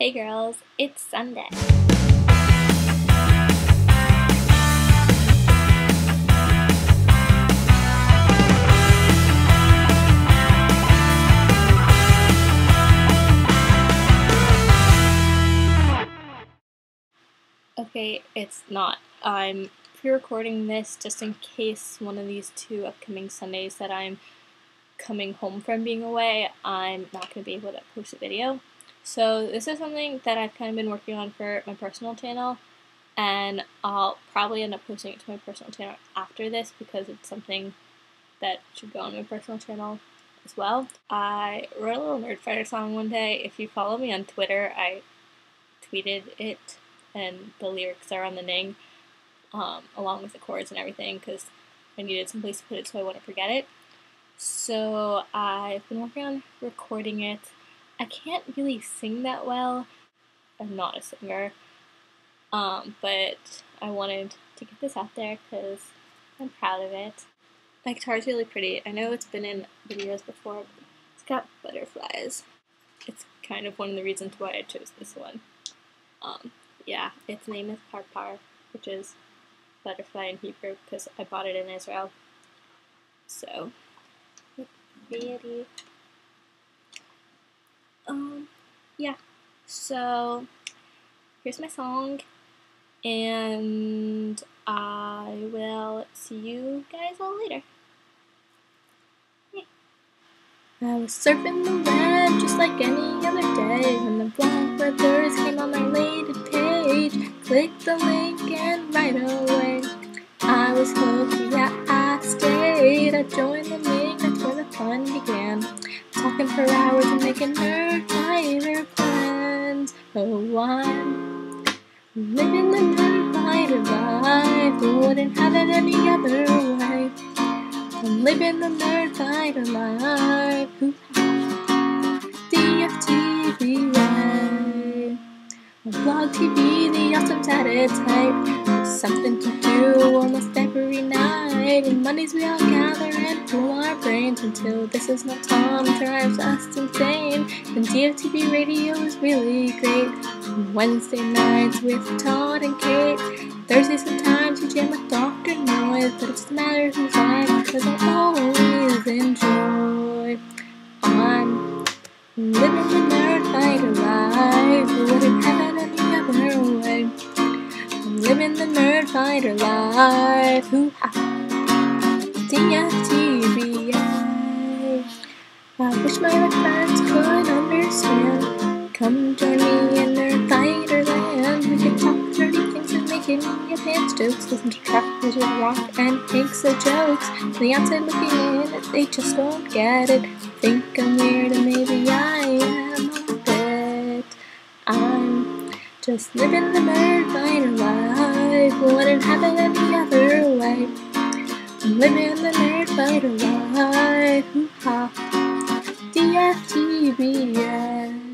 Hey girls, it's Sunday. Okay, it's not. I'm pre-recording this just in case one of these two upcoming Sundays that I'm coming home from being away, I'm not going to be able to post a video. So this is something that I've kind of been working on for my personal channel, and I'll probably end up posting it to my personal channel after this because it's something that should go on my personal channel as well. I wrote a little Nerdfighter song one day. If you follow me on Twitter, I tweeted it, and the lyrics are on the Ning, along with the chords and everything, because I needed some place to put it so I wouldn't forget it. So I've been working on recording it. I can't really sing that well. I'm not a singer, but I wanted to get this out there because I'm proud of it. My guitar's really pretty. I know it's been in videos before, but it's got butterflies. It's kind of one of the reasons why I chose this one. Yeah, its name is Parpar, which is butterfly in Hebrew, because I bought it in Israel. So, very, yeah. So, here's my song, and I will see you guys all later. Yay. I was surfing the web just like any other day when the blog brothers came on my latest page. Click the link and right away I was hooked, yeah, I stayed. I joined the Ning, that's where the fun began. Talking for hours and making Nerdfighter plans. Oh, I'm living the Nerdfighter life. I wouldn't have it any other way. I'm living the Nerdfighter life. DFTBA. Vlog TV, the awesome's at its height. There's something to do almost every night. And Mondays we all gather and pull our brains until This Is Not Tom drives us insane. And DFTB radio is really great. Wednesday nights with Todd and Kate. Thursday sometimes we jam with Dr. Noise, but it just matters who's live because I always enjoy. I'm living the Nerdfighter life. Wouldn't have living the Nerdfighter life. Hoo-ha. DFTBA. I wish my friends could understand. Come join me in Nerdfighter land. We can talk dirty things and make any advanced jokes. Listen to trap music, rock, and takes the jokes. From the outside looking in, they just don't get it. Think I'm weird and maybe I am a bit. I'm just living the Nerdfighter life. Wouldn't have it any other way. I'm living the Nerdfighter life. Hoo-ha. DFTBS.